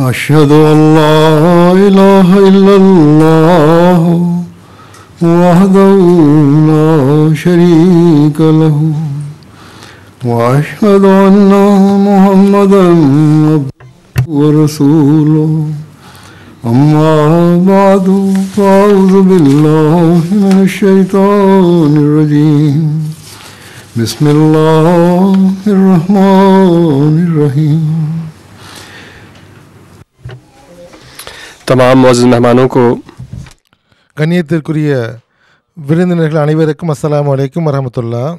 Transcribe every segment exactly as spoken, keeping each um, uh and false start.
أشهد أن لا إله إلا الله وحده لا شريك له وأشهد أن محمدا عبده ورسوله أما بعد فأعوذ بالله من الشيطان الرجيم بسم الله الرحمن الرحيم. تمام معزز مہمانوں کو கண்ணியத்திற்குரிய விருந்தினர்கள் அனைவருக்கும் அஸ்ஸலாமு அலைக்கும் வரஹ்மத்துல்லாஹ்.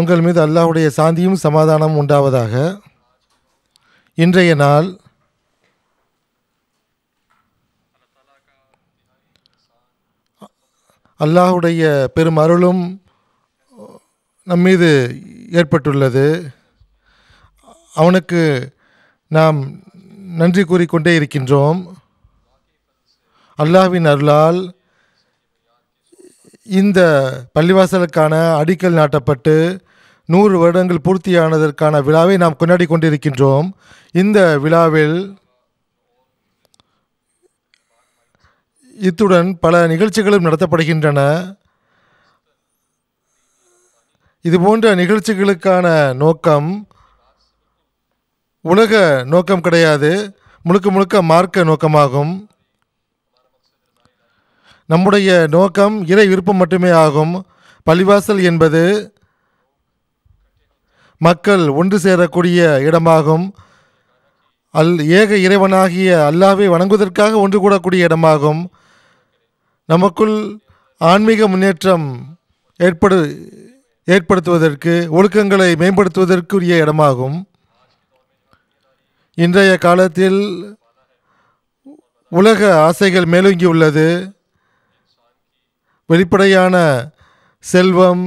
உங்கள் மீது அல்லாஹ்வுடைய சாந்தியும் சமாதானமும் உண்டாவதாக. இன்றைய நாள் அல்லாஹ்வுடைய பெரும் அருளும் நம் மீது ஏற்பட்டுள்ளது. அவனுக்கு நாம் நன்றி கூறிக்கொண்டே இருக்கின்றோம். அல்லாஹ்வின் அருளால் இந்த பள்ளிவாசலுக்கான அடிக்கல் நாட்டப்பட்டு நூறு வருடங்கள் பூர்த்தியானதற்கான விழாவை நாம் கொண்டாடி கொண்டிருக்கின்றோம். இந்த விழாவில் இத்துடன் பல நிகழ்ச்சிகளும் நடத்தப்படுகின்றன. இதுபோன்ற நிகழ்ச்சிகளுக்கான நோக்கம் உலக நோக்கம் கிடையாது, முழுக்க முழுக்க மார்க்க நோக்கமாகும். நம்முடைய நோக்கம் இறை விருப்பம் மட்டுமே ஆகும். பள்ளிவாசல் என்பது மக்கள் ஒன்று சேரக்கூடிய இடமாகும். அல் ஏக இறைவனாகிய அல்லாஹ்வை வணங்குவதற்காக ஒன்று கூடக்கூடிய இடமாகும். நமக்குள் ஆன்மீக முன்னேற்றம் ஏற்படு ஏற்படுத்துவதற்கு ஒழுக்கங்களை மேம்படுத்துவதற்குரிய இடமாகும். இன்றைய காலத்தில் உலக ஆசைகள் மேலோங்கி உள்ளது. வெளிப்படையான செல்வம்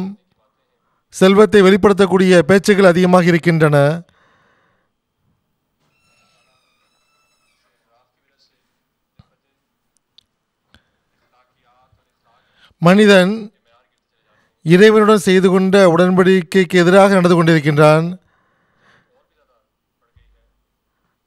செல்வத்தை வெளிப்படுத்தக்கூடிய பேச்சுகள் அதிகமாக இருக்கின்றன. மனிதன் இறைவனுடன் செய்து கொண்ட உடன்படிக்கைக்கு எதிராக நடந்து கொண்டிருக்கின்றான்.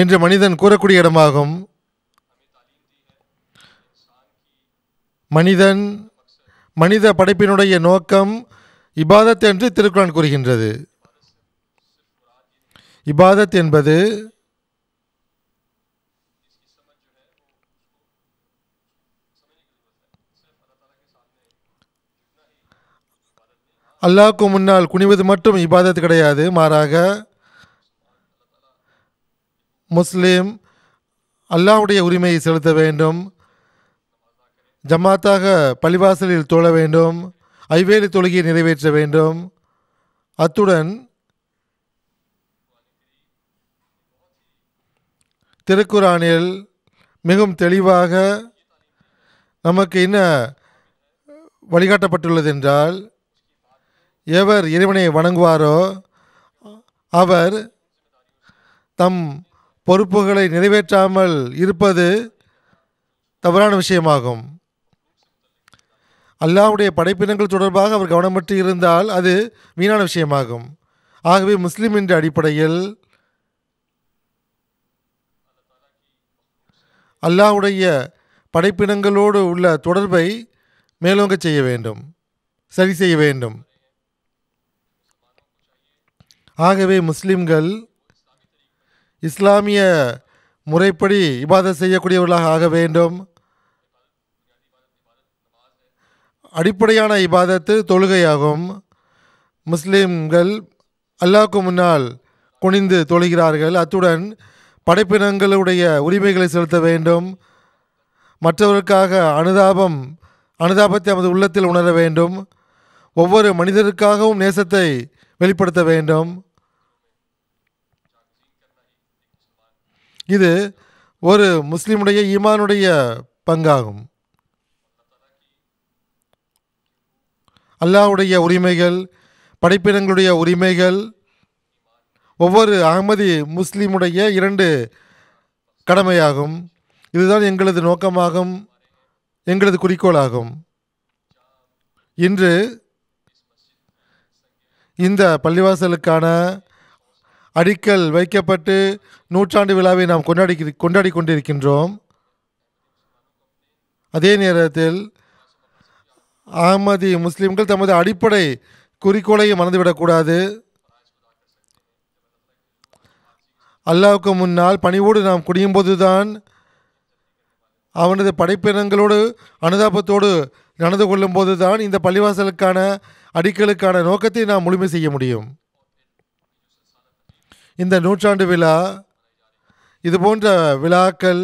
என்று மனிதன் கூறக்கூடிய இடமாகும். மனிதன் மனித படைப்பினுடைய நோக்கம் இபாதத் என்று திருக்குர்ஆன் கூறுகின்றது. இபாதத் என்பது அல்லாஹ்வுக்கு முன்னால் குனிவது மட்டும் இபாதத் கிடையாது. மாறாக முஸ்லீம் அல்லாஹ்வுடைய உரிமையை செலுத்த வேண்டும், ஜமாத்தாக பள்ளிவாசலில் தொழ வேண்டும், ஐவேளை தொழுகையை நிறைவேற்ற வேண்டும். அத்துடன் திருக்குர்ஆனில் மிகவும் தெளிவாக நமக்கு என்ன வழிகாட்டப்பட்டுள்ளது என்றால், எவர் இறைவனை வணங்குவாரோ அவர் தம் பொறுப்புகளை நிறைவேற்றாமல் இருப்பது தவறான விஷயமாகும். அல்லாஹ்வுடைய படைப்பினங்கள் தொடர்பாக அவர் கவனமற்று இருந்தால் அது வீணான விஷயமாகும். ஆகவே முஸ்லீம் என்ற அடிப்படையில் அல்லாஹ்வுடைய படைப்பினங்களோடு உள்ள தொடர்பை மேலோங்க செய்ய வேண்டும், சரி செய்ய வேண்டும். ஆகவே முஸ்லீம்கள் இஸ்லாமிய முறைப்படி இபாதத் செய்யக்கூடியவர்களாக ஆக வேண்டும். அடிப்படையான இபாதத்து தொழுகையாகும். முஸ்லீம்கள் அல்லாஹ்வுக்கு முன்னால் குனிந்து தொழுகிறார்கள். அத்துடன் படைப்பினங்களுடைய உரிமைகளை செலுத்த வேண்டும். மற்றவருக்காக அனுதாபம் அனுதாபத்தை நமது உள்ளத்தில் உணர வேண்டும். ஒவ்வொரு மனிதருக்காகவும் நேசத்தை வெளிப்படுத்த வேண்டும். இது ஒரு முஸ்லிமுடைய ஈமானுடைய பங்காகும். அல்லாஹ்வுடைய உரிமைகள், படைப்பினங்களுடைய உரிமைகள், ஒவ்வொரு அகமதி முஸ்லிமுடைய இரண்டு கடமையாகும். இதுதான் எங்களது நோக்கமாகும், எங்களது குறிக்கோளாகும். இன்று இந்த பள்ளிவாசலுக்கான அடிக்கல் வைக்கப்பட்டு நூற்றாண்டு விழாவை நாம் கொண்டாடி கொண்டாடி கொண்டிருக்கின்றோம். அதே நேரத்தில் அகமதி முஸ்லிம்கள் தமது அடிப்படை குறிக்கோளையும் மறந்துவிடக்கூடாது. அல்லாஹ்வுக்கு முன்னால் பணிவோடு நாம் குடியும்போதுதான் அவனது படைப்பினங்களோடு அனுதாபத்தோடு நடந்து கொள்ளும்போது தான் இந்த பள்ளிவாசலுக்கான அடிக்கலுக்கான நோக்கத்தை நாம் முழுமை செய்ய முடியும். இந்த நூற்றாண்டு விழா இதுபோன்ற விழாக்கள்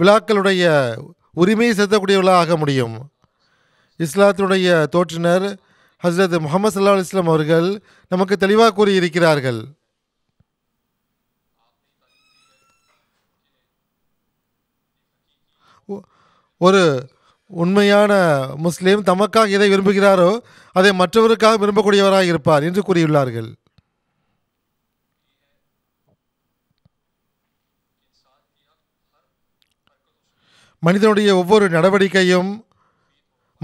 விழாக்களுடைய உரிமையை செலுத்தக்கூடியவர்களாக ஆக முடியும். இஸ்லாத்தினுடைய தோற்றினர் ஹஸ்ரத் முஹம்மது ஸல்லல்லாஹு அலைஹி வஸல்லம் அவர்கள் நமக்கு தெளிவாக கூறியிருக்கிறார்கள். ஒரு உண்மையான முஸ்லீம் தமக்காக எதை விரும்புகிறாரோ அதை மற்றவருக்காக விரும்பக்கூடியவராக இருப்பார் என்று கூறியுள்ளார்கள். மனிதனுடைய ஒவ்வொரு நடவடிக்கையும்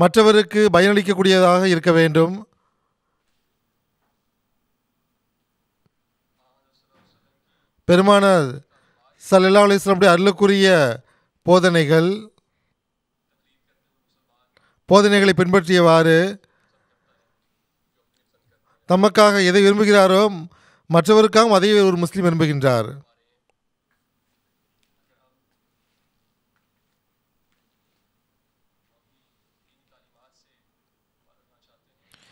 மற்றவருக்கு பயனளிக்கக்கூடியதாக இருக்க வேண்டும். பெருமானார் ஸல்லல்லாஹு அலைஹி வஸல்லம் அருளுக்குரிய போதனைகள் போதனைகளை பின்பற்றியவாறு தமக்காக எதை விரும்புகிறாரோ மற்றவருக்காகவும் அதை ஒரு முஸ்லீம் விரும்புகின்றார்.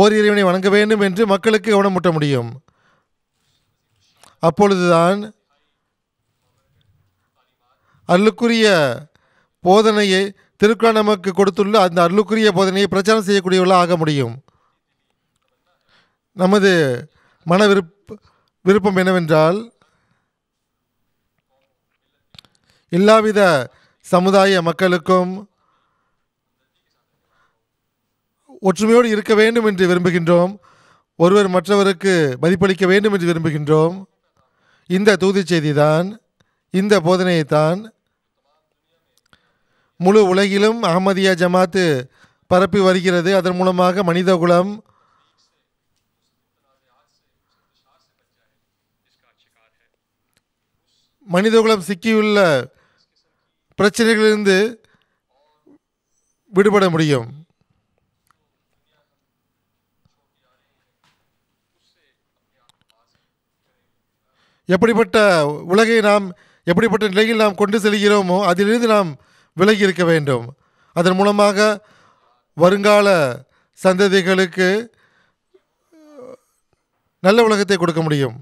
ஓர் இறைவனை வணங்க வேண்டும் என்று மக்களுக்கு கவனமூட்ட முடியும். அப்பொழுதுதான் அருளுக்குரிய போதனையை திருக்குர்ஆன் நமக்கு கொடுத்துள்ள அந்த அருளுக்குரிய போதனையை பிரச்சாரம் செய்யக்கூடியவர்களாக ஆக முடியும். நமது மன விருப்ப விருப்பம் என்னவென்றால் எல்லாவித சமுதாய மக்களுக்கும் ஒற்றுமையோடு இருக்க வேண்டும் என்று விரும்புகின்றோம். ஒருவர் மற்றவருக்கு மதிப்பளிக்க வேண்டும் என்று விரும்புகின்றோம். இந்த தூது செய்திதான், இந்த போதனையைத்தான் முழு உலகிலும் அகமதியா ஜமாத்து பரப்பி வருகிறது. அதன் மூலமாக மனிதகுலம் மனிதகுலம் சிக்கியுள்ள பிரச்சனைகளிலிருந்து விடுபட முடியும். எப்படிப்பட்ட உலகை நாம் எப்படிப்பட்ட நிலையில் நாம் கொண்டு செல்கிறோமோ அதிலிருந்து நாம் விலகி இருக்க வேண்டும். அதன் மூலமாக வருங்கால சந்ததிகளுக்கு நல்ல உலகத்தை கொடுக்க முடியும்.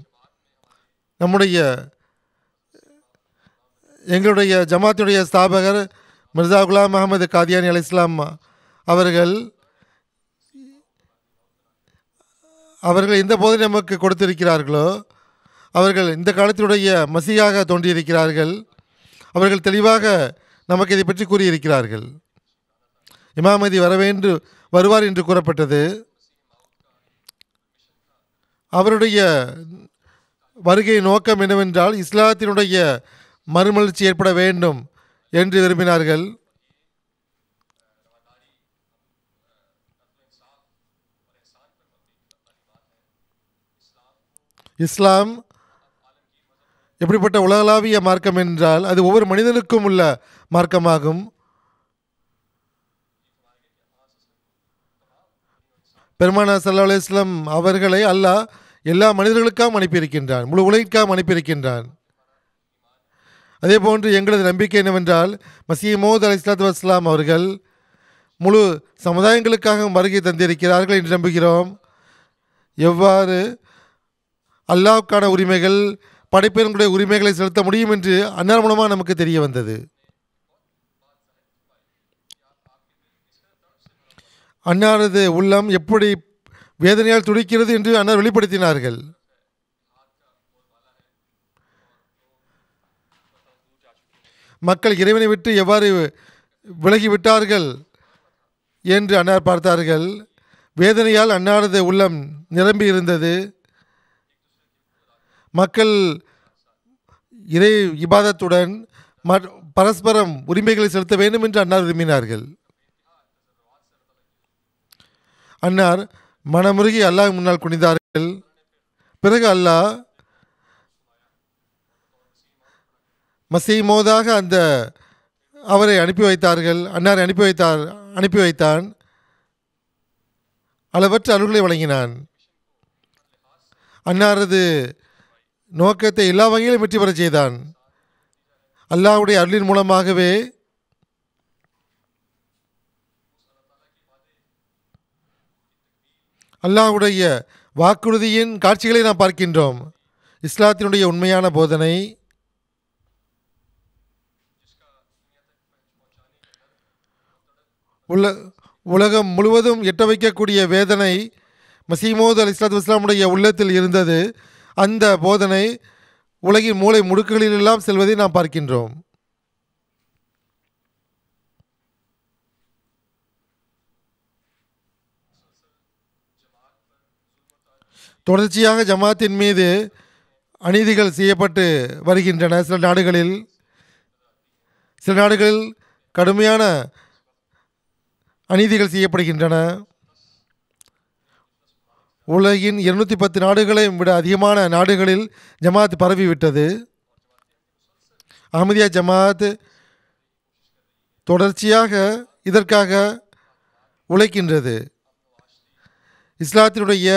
நம்முடைய எங்களுடைய ஜமாத்தினுடைய ஸ்தாபகர் மிர்சா குலாம் அகமது காதியானி அலைஹிஸ்ஸலாம் அவர்கள் அவர்கள் எந்த போது நமக்கு கொடுத்திருக்கிறார்களோ அவர்கள் இந்த காலத்தினுடைய மசியாக தோன்றியிருக்கிறார்கள். அவர்கள் தெளிவாக நமக்கு இதை பற்றி கூறியிருக்கிறார்கள். இமாமதி வரவேண்டு வருவார் என்று கூறப்பட்டது. அவருடைய வருகை நோக்கம் என்னவென்றால் இஸ்லாத்தினுடைய மறுமலர்ச்சி ஏற்பட வேண்டும் என்று விரும்பினார்கள். இஸ்லாம் எப்படிப்பட்ட உலகளாவிய மார்க்கம் என்றால் அது ஒவ்வொரு மனிதனுக்கும் உள்ள மார்க்கமாகும். பெருமானார் ஸல்லல்லாஹு அலைஹி வஸல்லம் அவர்களை அல்லாஹ் எல்லா மனிதர்களுக்காகவும் அனுப்பியிருக்கின்றான், முழு உலகிற்காகவும் அனுப்பியிருக்கின்றான். அதே போன்று எங்களது நம்பிக்கை என்னவென்றால், மசீஹ் மவ்ஊத் அலைஹிஸ்ஸலாத்து வஸ்ஸலாம் அவர்கள் முழு சமுதாயங்களுக்காக வருகை தந்திருக்கிறார்கள் என்று நம்புகிறோம். எவ்வாறு அல்லாஹ்வுக்கான உரிமைகள், படைப்பினங்களுடைய உரிமைகளை செலுத்த முடியும் என்று அன்னார் மூலமாக நமக்கு தெரிய வந்தது. அன்னாரது உள்ளம் எப்படி வேதனையால் துடிக்கிறது என்று அன்னார் வெளிப்படுத்தினார்கள். மக்கள் இறைவனை விட்டு எவ்வாறு விலகிவிட்டார்கள் என்று அன்னார் பார்த்தார்கள். வேதனையால் அன்னாரது உள்ளம் நிரம்பி இருந்தது. மக்கள் இறை இபாதத்துடன் பரஸ்பரம் உரிமைகளை செலுத்த வேண்டும் என்று அன்னார் விரும்பினார்கள். அன்னார் மனமுருகி அல்லாஹ் முன்னால் குனிந்தார்கள். பிறகு அல்லாஹ் மசீஹ் மவ்ஊதாக அந்த அவரை அனுப்பி வைத்தார்கள். அன்னாரை அனுப்பி வைத்தார் அனுப்பி வைத்தான். அளவற்ற அருள்களை வழங்கினான். அன்னாரது நோக்கத்தை எல்லா வகையிலும் வெற்றி பெற செய்தான். அல்லாஹ்வுடைய அருளின் மூலமாகவே அல்லாஹ்வுடைய வாக்குறுதியின் காட்சிகளை நாம் பார்க்கின்றோம். இஸ்லாத்தினுடைய உண்மையான போதனை உள்ள உலகம் முழுவதும் எட்ட வைக்கக்கூடிய வேதனை மசீஹ் மவ்ஊத் அலைஹிஸ்ஸலாத்து வஸ்ஸலாமுடைய உள்ளத்தில் இருந்தது. அந்த போதனை உலகின் மூலை முடுக்குகளிலெல்லாம் செல்வதை நாம் பார்க்கின்றோம். தொடர்ச்சியாக ஜமாத்தின் மீது அநீதிகள் செய்யப்பட்டு வருகின்றன. சில நாடுகளில் சில நாடுகளில் கடுமையான அநீதிகள் செய்யப்படுகின்றன. உலகின் இருநூற்றி பத்து நாடுகளையும் விட அதிகமான நாடுகளில் ஜமாத் பரவிவிட்டது. அஹ்மதியா ஜமாத் தொடர்ச்சியாக இதற்காக உழைக்கின்றது. இஸ்லாத்தினுடைய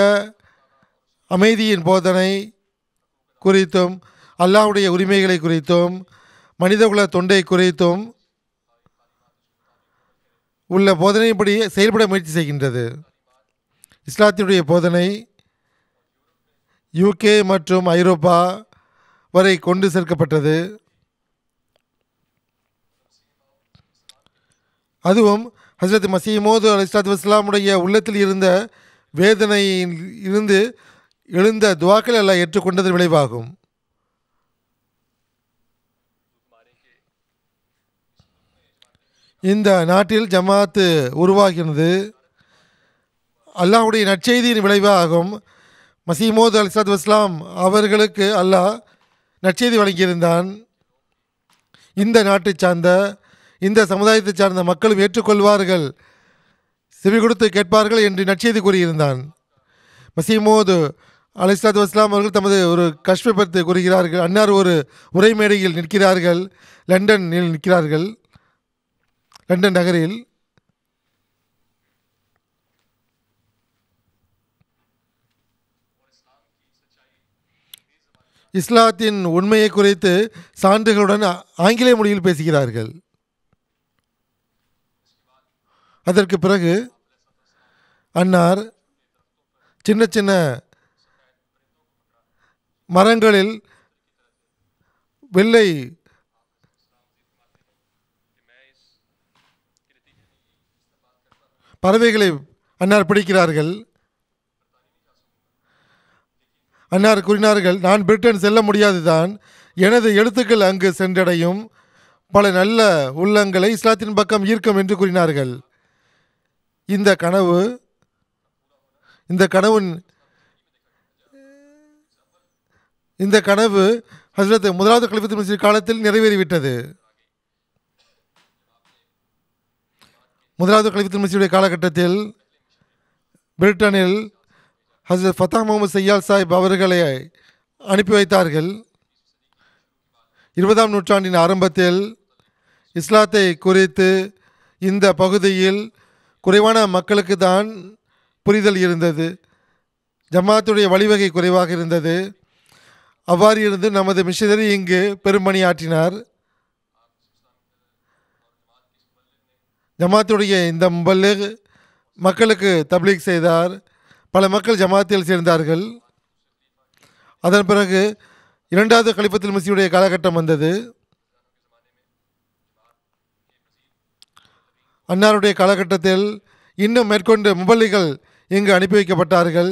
அமைதியின் போதனை குறித்தும், அல்லாஹ்வுடைய உரிமைகளை குறித்தும், மனிதகுல தொண்டை குறித்தும் உள்ள போதனையின்படி செயல்பட முயற்சி செய்கின்றது. இஸ்லாத்தினுடைய போதனை யூகே மற்றும் ஐரோப்பா வரை கொண்டு சேர்க்கப்பட்டது. அதுவும் ஹஜ்ரத் மசீஹ் மவ்ஊத் அலைஹிஸ்ஸலாத்து வஸ்ஸலாமுடைய உள்ளத்தில் இருந்த வேதனையில் இருந்து எழுந்த துவாக்கள் எல்லாம் ஏற்றுக்கொண்டதன் விளைவாகும். இந்த நாட்டில் ஜமாத்து உருவாகிறது அல்லாஹ்வுடைய நற்செய்தியின் விளைவாகும். மசீஹ் மவ்ஊத் அலைஹிஸ்ஸலாத்து வஸ்ஸலாம் அவர்களுக்கு அல்லாஹ் நற்செய்தி வழங்கியிருந்தான். இந்த நாட்டை சார்ந்த, இந்த சமுதாயத்தை சார்ந்த மக்களும் ஏற்றுக்கொள்வார்கள், செவி கொடுத்து கேட்பார்கள் என்று நற்செய்தி கூறியிருந்தான். மசீஹ் மவ்ஊத் அலைஹிஸ்ஸலாத்து வஸ்ஸலாம் அவர்கள் தமது ஒரு கஷ்பை பற்றி கூறுகிறார்கள். அன்னார் ஒரு உரை மேடையில் நிற்கிறார்கள். லண்டனில் நிற்கிறார்கள், லண்டன் நகரில். இஸ்லாத்தின் உண்மையை குறித்து சான்றுகளுடன் ஆங்கில மொழியில் பேசுகிறார்கள். அதற்கு பிறகு அன்னார் சின்ன சின்ன மரங்களில் வெள்ளை பறவைகளை அன்னார் பிடிக்கிறார்கள். அன்னார் கூறினார்கள், நான் பிரிட்டன் செல்ல முடியாது தான், எனது எழுத்துக்கள் அங்கு சென்றடையும், பல நல்ல உள்ளங்களை இஸ்லாத்தின் பக்கம் ஈர்க்கும் என்று கூறினார்கள். இந்த கனவு இந்த கனவு இந்த கனவு ஹஜ்ரத் முதலாவது கலீஃபத்துல் மஸீஹ் காலத்தில் நிறைவேறிவிட்டது. முதலாவது கலீஃபத்துல் மஸீஹுடைய காலகட்டத்தில் பிரிட்டனில் ஹசரத் ஃபத்தா முகமது சையால் சாஹிப் அவர்களை அனுப்பி வைத்தார்கள். இருபதாம் நூற்றாண்டின் ஆரம்பத்தில் இஸ்லாத்தை குறித்து இந்த பகுதியில் குறைவான மக்களுக்கு தான் புரிதல் இருந்தது. ஜமாத்துடைய வழிவகை குறைவாக இருந்தது. அவ்வாறு இருந்து நமது மிஷனரி இங்கு பெரும்பணியாற்றினார். ஜமாத்துடைய இந்த முபல்லிக் மக்களுக்கு தப்லீக் செய்தார். பல மக்கள் ஜமாத்தில் சேர்ந்தார்கள். அதன் பிறகு இரண்டாவது கலிஃபத்துல் மஸீஹுடைய காலகட்டம் வந்தது. அன்னாருடைய காலகட்டத்தில் இன்னும் மேற்கொண்டு முபல்லிகள் இங்கு அனுப்பி வைக்கப்பட்டார்கள்.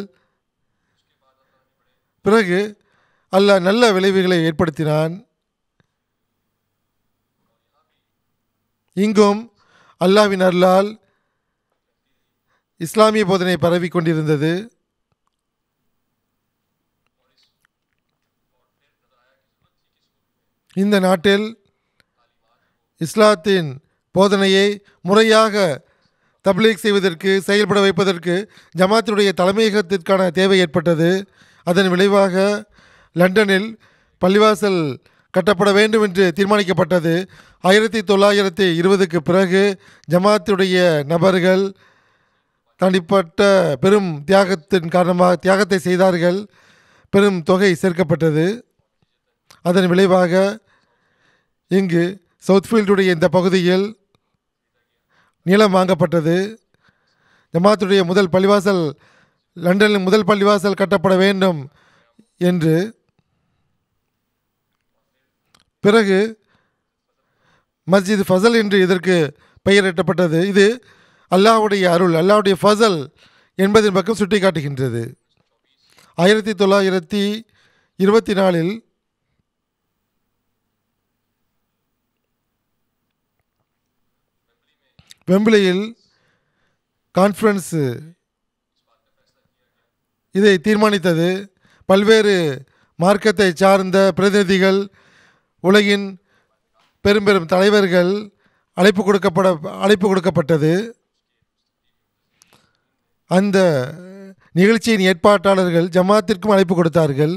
பிறகு அல்லாஹ் நல்ல விளைவுகளை ஏற்படுத்தினான். இங்கும் அல்லாஹ்வின் அருளால் இஸ்லாமிய போதனை பரவி கொண்டிருந்தது. இந்த நாட்டில் இஸ்லாத்தின் போதனையை முறையாக தப்லீக் செய்வதற்கு, செயல்பட வைப்பதற்கு ஜமாத்தினுடைய தலைமையகத்திற்கான தேவை ஏற்பட்டது. அதன் விளைவாக லண்டனில் பள்ளிவாசல் கட்டப்பட வேண்டும் என்று தீர்மானிக்கப்பட்டது. ஆயிரத்தி தொள்ளாயிரத்தி இருபதுக்கு பிறகு ஜமாத்துடைய நபர்கள் தனிப்பட்ட பெரும் தியாகத்தின் காரணமாக தியாகத்தை செய்தார்கள். பெரும் தொகை சேர்க்கப்பட்டது. அதன் விளைவாக இங்கு சவுத்ஃபீல்டுடைய இந்த பகுதியில் நிலம் வாங்கப்பட்டது. ஜமாத்துடைய முதல் பள்ளிவாசல், லண்டனில் முதல் பள்ளிவாசல் கட்டப்பட வேண்டும் என்று. பிறகு மஸ்ஜித் ஃபசல் என்று இதற்கு பெயரிடப்பட்டது. இது அல்லாஹ்வுடைய அருள், அல்லாஹ்வுடைய ஃபசல் என்பதின் பக்கம் சுட்டி காட்டுகின்றது. ஆயிரத்தி தொள்ளாயிரத்தி இருபத்தி நாலில் வெம்பிளியில் கான்ஃபரன்ஸு இதை தீர்மானித்தது. பல்வேறு மார்க்கத்தை சார்ந்த பிரதிநிதிகள், உலகின் பெரும் பெரும் தலைவர்கள் அழைப்பு கொடுக்கப்பட அழைப்பு கொடுக்கப்பட்டது. அந்த நிகழ்ச்சியின் ஏற்பாட்டாளர்கள் ஜமாத்திற்கும் அழைப்பு கொடுத்தார்கள்.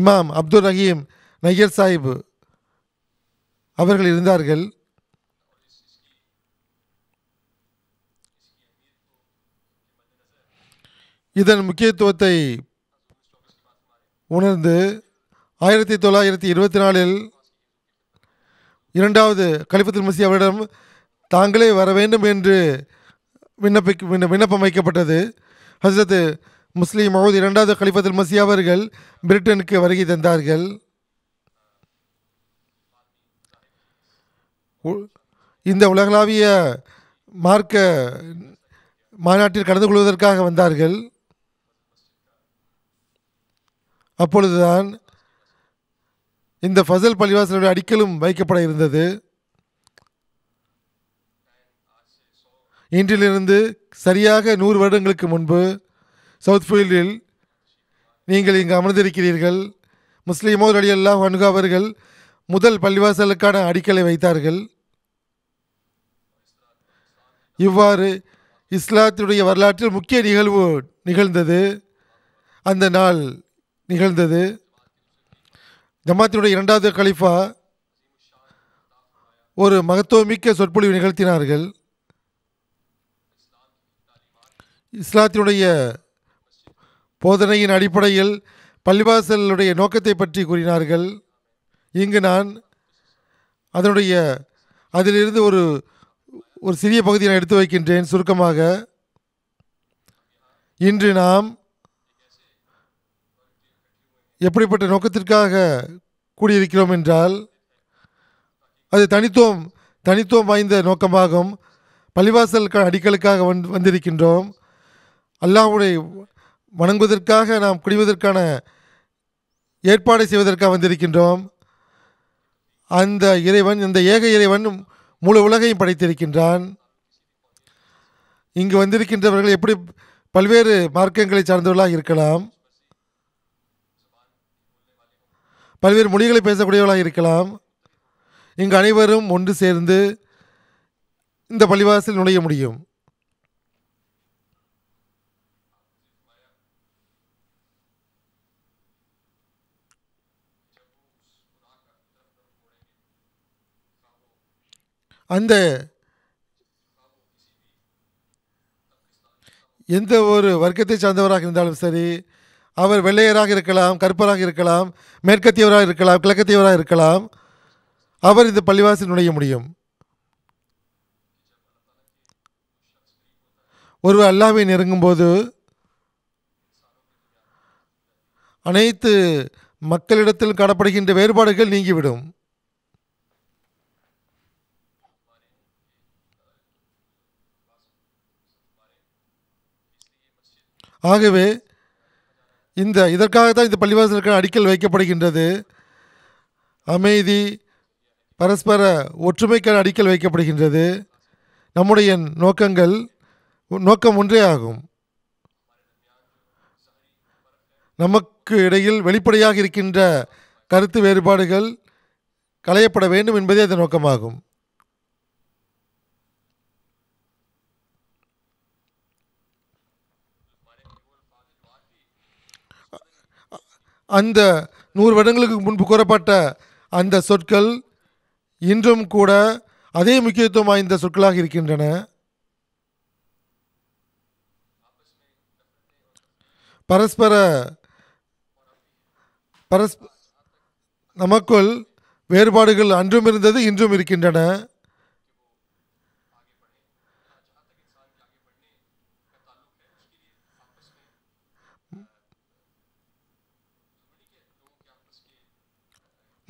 இமாம் அப்துல் ரஹீம் நய்யர் சாஹிப் அவர்கள் இருந்தார்கள். இதன் முக்கியத்துவத்தை உணர்ந்து ஆயிரத்தி தொள்ளாயிரத்தி இருபத்தி நாலில் இரண்டாவது கலிஃபத்துல் மஸீஹ் அவரிடம் தாங்களே வர வேண்டும் என்று விண்ணப்பிக்க விண்ணப்பம் வைக்கப்பட்டது. ஹஸ்ரத் முஸ்லீம் மவுத் இரண்டாவது கலிஃபத்துல் மஸீஹ் அவர்கள் பிரிட்டனுக்கு வருகை தந்தார்கள். இந்த உலகளாவிய மார்க்க மாநாட்டில் கலந்து கொள்வதற்காக வந்தார்கள். அப்பொழுதுதான் இந்த ஃபசல் பள்ளிவாசலுடைய அடிக்கலும் வைக்கப்பட இருந்தது. இன்றிலிருந்து சரியாக நூறு வருடங்களுக்கு முன்பு சவுத்ஃபீல்டில் நீங்கள் இங்கு அமர்ந்திருக்கிறீர்கள். முஸ்லீம் மவுத் ரலியல்லாஹு அன்ஹு அவர்கள் முதல் பள்ளிவாசலுக்கான அடிக்கலை வைத்தார்கள். இவ்வாறு இஸ்லாத்தினுடைய வரலாற்றில் முக்கிய நிகழ்வு நிகழ்ந்தது. அந்த நாள் நிகழ்ந்தது. ஜமாத்தினுடைய இரண்டாவது கலிஃபா ஒரு மகத்துவமிக்க சொற்பொழிவு நிகழ்த்தினார்கள். இஸ்லாத்தினுடைய போதனையின் அடிப்படையில் பள்ளிவாசலுடைய நோக்கத்தை பற்றி கூறினார்கள். இங்கு நான் அதனுடைய அதிலிருந்து ஒரு ஒரு சிறிய பகுதியை நான் எடுத்து வைக்கின்றேன். சுருக்கமாக இன்று நாம் எப்படிப்பட்ட நோக்கத்திற்காக கூடியிருக்கிறோம் என்றால் அது தனித்துவம் தனித்துவம் வாய்ந்த நோக்கமாகும். பள்ளிவாசலுக்கான அடிக்கலுக்காக வந் வந்திருக்கின்றோம். அல்லாஹ்வுடைய வணங்குவதற்காக நாம் குடிவதற்கான ஏற்பாடு செய்வதற்காக வந்திருக்கின்றோம். அந்த இறைவன், இந்த ஏக இறைவன் முழு உலகையும் படைத்திருக்கின்றான். இங்கு வந்திருக்கின்றவர்கள் எப்படி பல்வேறு மார்க்கங்களை சார்ந்தவர்களாக இருக்கலாம், பல்வேறு மொழிகளை பேசக்கூடியவர்களாக இருக்கலாம். இங்கு அனைவரும் ஒன்று சேர்ந்து இந்த பள்ளிவாசலில் நுழைய முடியும். அந்த எந்த ஒரு வர்க்கத்தை சார்ந்தவராக இருந்தாலும் சரி, அவர் வெள்ளையராக இருக்கலாம், கருப்பராக இருக்கலாம், மேற்கத்தியவராக இருக்கலாம், கிழக்கத்தியவராக இருக்கலாம், அவர் இந்த பள்ளிவாசல் நுழைய முடியும். ஒருவர் அல்லாஹ்வை நெருங்கும்போது அனைத்து மக்களிடத்தில் காணப்படுகின்ற வேறுபாடுகள் நீங்கிவிடும். ஆகவே இந்த இதற்காகத்தான் இந்த பள்ளிவாசலுக்கான அடிக்கல் வைக்கப்படுகின்றது. அமைதி, பரஸ்பர ஒற்றுமைக்கான அடிக்கல் வைக்கப்படுகின்றது. நம்முடைய நோக்கங்கள் நோக்கம் ஒன்றே ஆகும். நமக்கு இடையில் வெளிப்படையாக இருக்கின்ற கருத்து வேறுபாடுகள் களையப்பட வேண்டும் என்பதே அதன் நோக்கமாகும். அந்த நூறு வருடங்களுக்கு முன்பு கூறப்பட்ட அந்த சொற்கள் இன்றும் கூட அதே முக்கியத்துவம் வாய்ந்த சொற்களாக இருக்கின்றன. பரஸ்பர பரஸ் நமக்குள் வேறுபாடுகள் அன்றும் இருந்தது, இன்றும் இருக்கின்றன.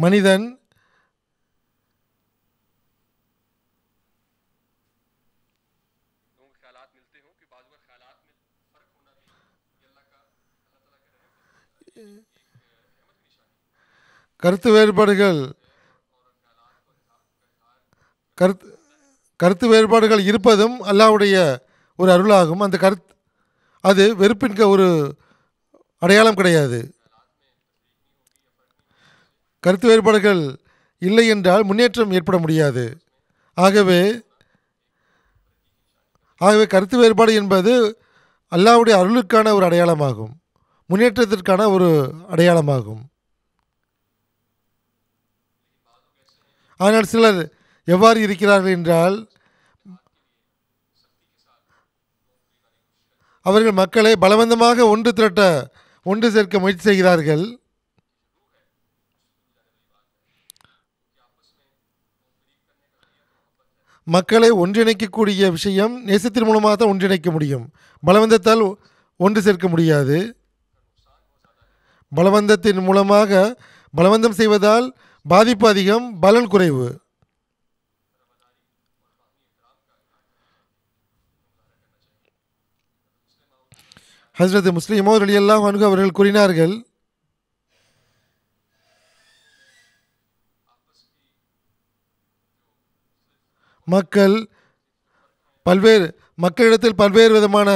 மனிதன் கருத்து வேறுபாடுகள் கருத்து கருத்து வேறுபாடுகள் இருப்பதும் அல்லாஹ்வுடைய ஒரு அருளாகும். அந்த கருத்து அது வெறுப்பின்க ஒரு அடையாளம் கிடையாது. கருத்து வேறுபாடுகள் இல்லை என்றால் முன்னேற்றம் ஏற்பட முடியாது. ஆகவே ஆகவே கருத்து வேறுபாடு என்பது அல்லாஹ்வுடைய அருளுக்கான ஒரு அடையாளமாகும், முன்னேற்றத்திற்கான ஒரு அடையாளமாகும். ஆனால் சிலர் எவ்வாறு இருக்கிறார்கள் என்றால், அவர்கள் மக்களை பலவந்தமாக ஒன்று திரட்ட ஒன்று சேர்க்க முயற்சி செய்கிறார்கள். மக்களை ஒன்றிணைக்கக்கூடிய விஷயம் நேசத்தின் மூலமாக தான் ஒன்றிணைக்க முடியும். பலவந்தத்தால் ஒன்று சேர்க்க முடியாது. பலவந்தத்தின் மூலமாக பலவந்தம் செய்வதால் பாதிப்பு அதிகம், பலன் குறைவு. ஹஸ்ரத் முஸ்லிம் உமர் ரலியல்லாஹு அன்ஹு அவர்கள் கூறினார்கள், மக்கள் பல்வேறு மக்களிடத்தில் பல்வேறு விதமான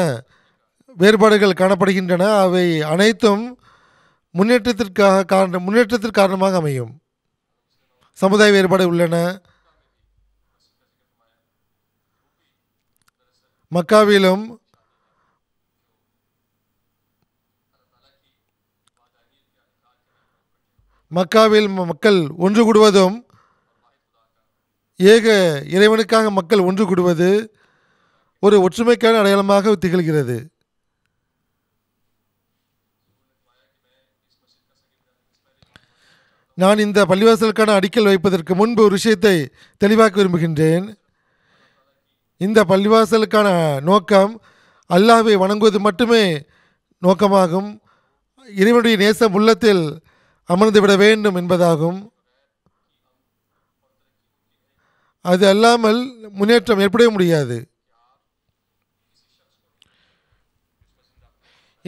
வேறுபாடுகள் காணப்படுகின்றன. அவை அனைத்தும் முன்னேற்றத்திற்காக காரண முன்னேற்றத்திற்கு காரணமாக அமையும். சமுதாய வேறுபாடு உள்ளன. மக்காவிலும் மக்காவில் மக்கள் ஒன்று கூடுவதும், ஏக இறைவனுக்காக மக்கள் ஒன்று கூடுவது ஒரு ஒற்றுமைக்கான அடையாளமாக திகழ்கிறது. நான் இந்த பள்ளிவாசலுக்கான அடிக்கல் வைப்பதற்கு முன்பு ஒரு விஷயத்தை தெளிவாக்க விரும்புகின்றேன். இந்த பள்ளிவாசலுக்கான நோக்கம் அல்லாஹ்வை வணங்குவது மட்டுமே நோக்கமாகும். இறைவனுடைய நேசம் உள்ளத்தில் அமர்ந்துவிட வேண்டும் என்பதாகும். அது அல்லாமல் முன்னேற்றம் ஏற்படவே முடியாது.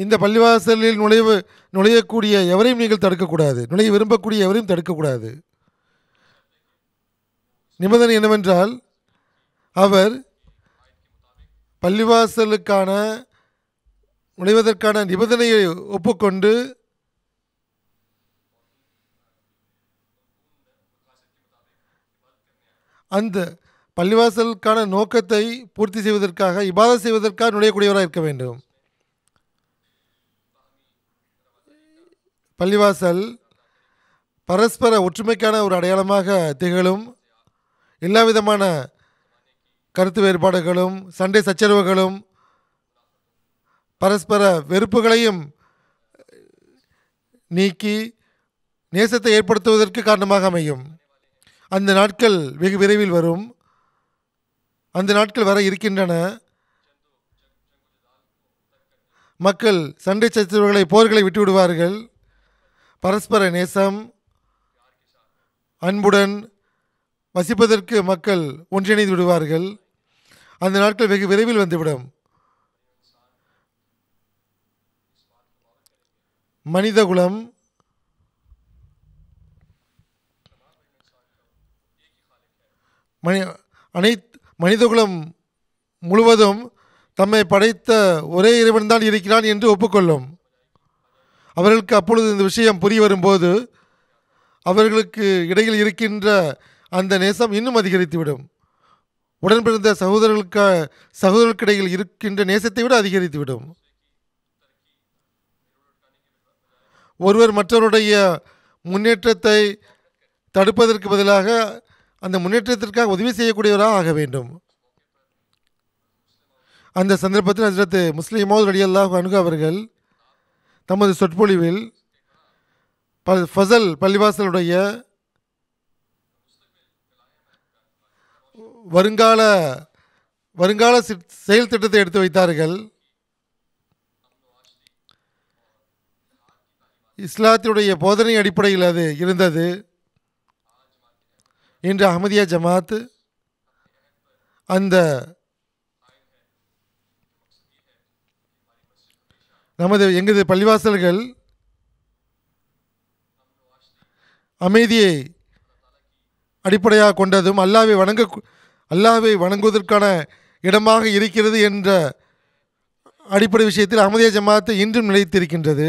இந்த பள்ளிவாசலில் நுழைய நுழையக்கூடிய எவரையும் நீங்கள் தடுக்கக்கூடாது. நுழைய விரும்பக்கூடிய எவரையும் தடுக்கக்கூடாது. நிபந்தனை என்னவென்றால், அவர் பள்ளிவாசலுக்கான நுழைவதற்கான நிபந்தனையை ஒப்புக்கொண்டு அந்த பள்ளிவாசலுக்கான நோக்கத்தை பூர்த்தி செய்வதற்காக இபாதத் செய்வதற்காக நுழையக்கூடியவராக இருக்க வேண்டும். பள்ளிவாசல் பரஸ்பர ஒற்றுமைக்கான ஒரு அடையாளமாக திகழும். எல்லா விதமான கருத்து வேறுபாடுகளும் சண்டை சச்சரவுகளும் பரஸ்பர வெறுப்புகளையும் நீக்கி நேசத்தை ஏற்படுத்துவதற்கு காரணமாக அமையும். அந்த நாட்கள் வெகு விரைவில் வரும். அந்த நாட்கள் வர இருக்கின்றன. மக்கள் சண்டை சச்சரவுகளை, போர்களை விட்டுவிடுவார்கள். பரஸ்பர நேசம், அன்புடன் வசிப்பதற்கு மக்கள் ஒன்றிணைந்து விடுவார்கள். அந்த நாட்கள் வெகு விரைவில் வந்துவிடும். மனிதகுலம் மனி அனை மனிதகுலம் முழுவதும் தம்மை படைத்த ஒரே இறைவன்தான் இருக்கிறான் என்று ஒப்புக்கொள்ளும். அவர்களுக்கு அப்பொழுது இந்த விஷயம் புரிய வரும்போது அவர்களுக்கு இடையில் இருக்கின்ற அந்த நேசம் இன்னும் அதிகரித்துவிடும். உடன்பிறந்த சகோதரர்களுக்கு சகோதரர்களுக்கு இடையில் இருக்கின்ற நேசத்தை விட அதிகரித்துவிடும். ஒருவர் மற்றவருடைய முன்னேற்றத்தை தடுப்பதற்கு பதிலாக அந்த முன்னேற்றத்திற்காக உதவி செய்யக்கூடியவராக ஆக வேண்டும். அந்த சந்தர்ப்பத்தில் ஹஜ்ரத் முஸ்லிம் மௌது ரலியல்லாஹு அன்ஹு அவர்கள் தமது சொற்பொழிவில் ஃபசல் பள்ளிவாசலுடைய வருங்கால வருங்கால செயல் திட்டத்தை எடுத்து வைத்தார்கள். இஸ்லாத்தினுடைய போதனை அடிப்படையில் அது இருந்தது. இன்று அஹ்மதியா ஜமாத் அந்த நமது எங்களது பள்ளிவாசல்கள் அமைதியை அடிப்படையாக கொண்டதும் அல்லாஹ்வை வணங்க அல்லாஹ்வை வணங்குவதற்கான இடமாக இருக்கிறது என்ற அடிப்படை விஷயத்தில் அஹ்மதியா ஜமாத் இன்றும் நிலைத்திருக்கின்றது.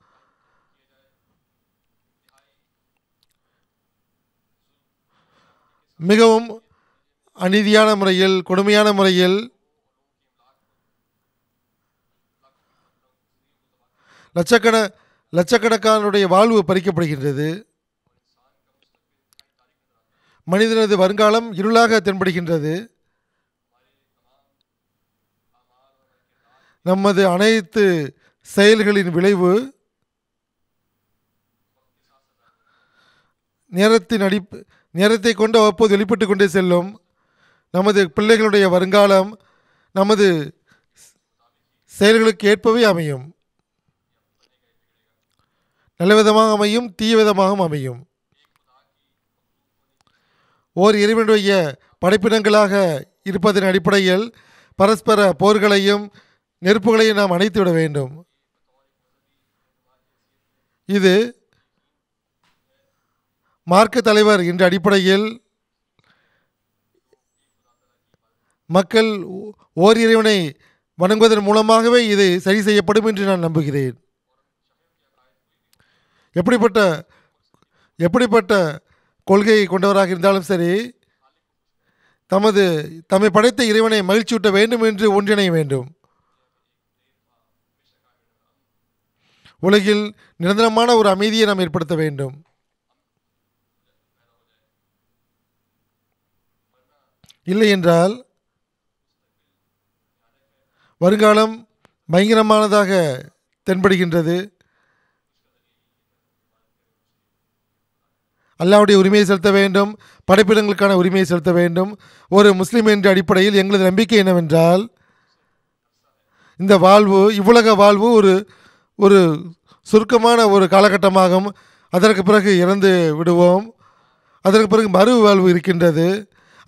மிகவும் அநீதியான முறையில், கொடுமையான முறையில் லட்சக்கண லட்சக்கணக்கானுடைய வாழ்வு பறிக்கப்படுகின்றது. மனிதனது வருங்காலம் இருளாக தென்படுகின்றது. நமது அனைத்து செயல்களின் விளைவு நேரத்தின் அடி நேரத்தை கொண்டு அவ்வப்போது வெளிப்பட்டு கொண்டே செல்லும். நமது பிள்ளைகளுடைய வருங்காலம் நமது செயல்களுக்கு ஏற்பவே அமையும். நல்லவிதமாக அமையும், தீவிதமாகவும் அமையும். ஓர் இறைவனுடைய படைப்பினங்களாக இருப்பதன் அடிப்படையில் பரஸ்பர போர்களையும் நெருப்புகளையும் நாம் அணைத்துவிட வேண்டும். இது மார்க்க தலைவர் என்ற அடிப்படையில் மக்கள் ஓர் இறைவனை வணங்குவதன் மூலமாகவே இது சரி செய்யப்படும் என்று நான் நம்புகிறேன். எப்படிப்பட்ட எப்படிப்பட்ட கொள்கையை கொண்டவராக இருந்தாலும் சரி, தமது தம்மை படைத்த இறைவனை மகிழ்ச்சியூட்ட வேண்டும் என்று ஒன்றிணைய வேண்டும். உலகில் நிரந்தரமான ஒரு அமைதியை நாம் ஏற்படுத்த வேண்டும். இல்லை என்றால் வருங்காலம் பயங்கரமானதாக தென்படுகின்றது. அல்லாஹ்வுடைய உரிமையை செலுத்த வேண்டும், படைப்பிடங்களுக்கான உரிமையை செலுத்த வேண்டும். ஒரு முஸ்லீம் என்ற அடிப்படையில் எங்களது நம்பிக்கை என்னவென்றால், இந்த வாழ்வு, இவ்வுலக வாழ்வு ஒரு ஒரு சுருக்கமான ஒரு காலகட்டமாகும். அதற்கு பிறகு இறந்து விடுவோம். அதற்கு பிறகு மறு வாழ்வு இருக்கின்றது.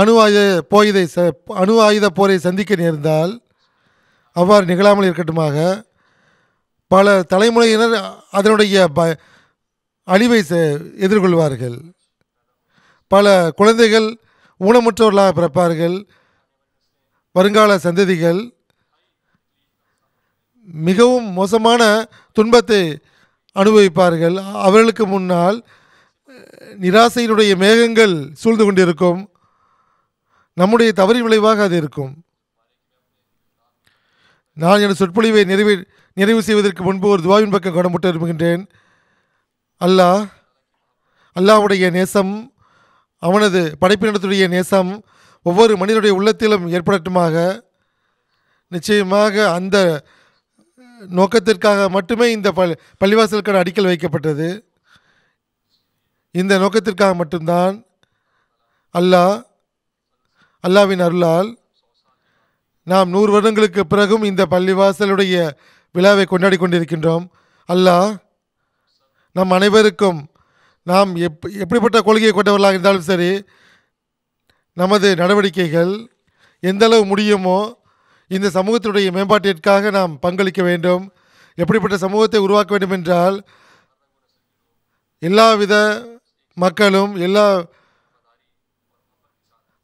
அணு ஆயுத போயதை அணு ஆயுத போரை சந்திக்க நேர்ந்தால் அவ்வாறு நிகழாமல் இருக்கட்டுமாக பல தலைமுறையினர் அதனுடைய ப அழிவை எதிர்கொள்வார்கள். பல குழந்தைகள் ஊனமுற்றவர்களாக பிறப்பார்கள். வருங்கால சந்ததிகள் மிகவும் மோசமான துன்பத்தை அனுபவிப்பார்கள். அவர்களுக்கு முன்னால் நிராசையினுடைய மேகங்கள் சூழ்ந்து கொண்டிருக்கும். நம்முடைய தவறின் விளைவாக அது இருக்கும். நான் என் சொற்பொழிவை நிறைவு நிறைவு செய்வதற்கு முன்பு ஒரு துவாவின் பக்கம் கவனமுட்ட விரும்புகின்றேன். அல்லாஹ் அல்லாஹ்வுடைய நேசம், அவனது படைப்பினத்துடைய நேசம் ஒவ்வொரு மனிதனுடைய உள்ளத்திலும் ஏற்படட்டுமாக. நிச்சயமாக அந்த நோக்கத்திற்காக மட்டுமே இந்த பல் பள்ளிவாசலுக்கான அடிக்கல் வைக்கப்பட்டது. இந்த நோக்கத்திற்காக மட்டும்தான் அல்லாஹ் அல்லாஹ்வின் அருளால் நாம் நூறு வருடங்களுக்கு பிறகும் இந்த பள்ளிவாசலுடைய விழாவை கொண்டாடி கொண்டிருக்கின்றோம். அல்லாஹ் நம் அனைவருக்கும் நாம் எப் எப்படிப்பட்ட கொள்கையை கொண்டவர்களாக இருந்தாலும் சரி, நமது நடவடிக்கைகள் எந்தளவு முடியுமோ இந்த சமூகத்தினுடைய மேம்பாட்டிற்காக நாம் பங்களிக்க வேண்டும். எப்படிப்பட்ட சமூகத்தை உருவாக்க வேண்டும் என்றால் எல்லாவித மக்களும் எல்லா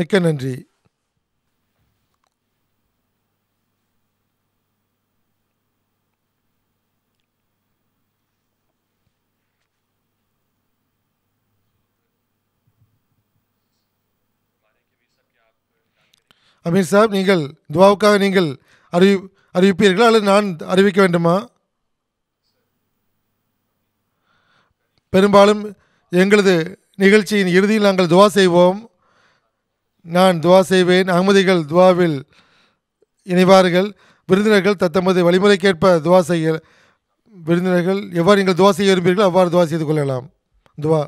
மிக்க நன்றி. அமீர் சாப், நீங்கள் துவாவுக்காக நீங்கள் அறிவி அறிவிப்பீர்களா அல்லது நான் அறிவிக்க வேண்டுமா? பெரும்பாலும் எங்களது நிகழ்ச்சியின் இறுதியில் நாங்கள் துவா செய்வோம். நான் துவா செய்வேன். அகமதிகள் துவாவில் இணைவார்கள். விருந்தினர்கள் தத்தமது வழிமுறைக்கேற்ப துவா செய்ய விருந்தினர்கள் எவ்வாறு நீங்கள் துவா செய்ய விரும்பீர்களோ அவ்வாறு துவா செய்து கொள்ளலாம். துவா